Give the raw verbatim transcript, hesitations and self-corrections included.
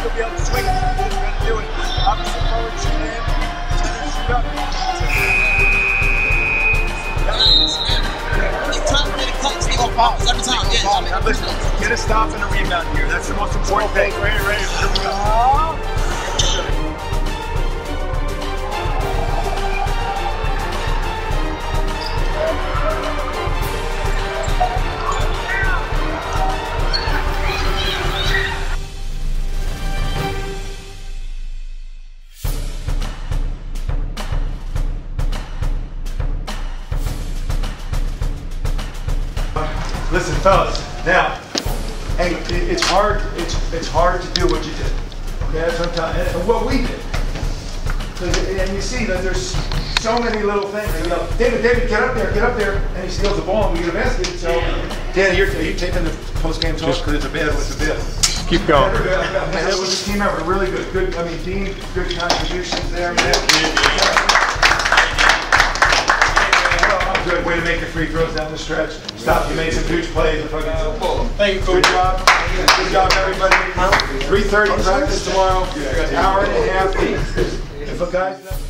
going to be able to swing it. He's going to do it. Obviously, forward shooting him. He's going to shoot up. Every time when it comes, they go balls. Every time. Yeah, I mean, now listen, get a stop and a rebound here. That's the most important thing. Ready, ready. Here we go. Listen, fellas. Now, hey, it, it's hard. It's it's hard to do what you did. Okay, that's what I'm telling you. And what we did. It, and you see that there's so many little things. You know, David, David, get up there, get up there, and he steals the ball, and we get a basket. So, Dan, you're are you taking the post game talk because it's a bit. It's a bit. Keep going. It yeah, was a team effort. Really good. Good. I mean, Dean, good contributions there. Man. Yeah. Good way to make your free throws down the stretch. Stop, you made some huge plays. Thank you, good job. Good job, everybody. three thirty practice tomorrow. Hour and a half. If a guy's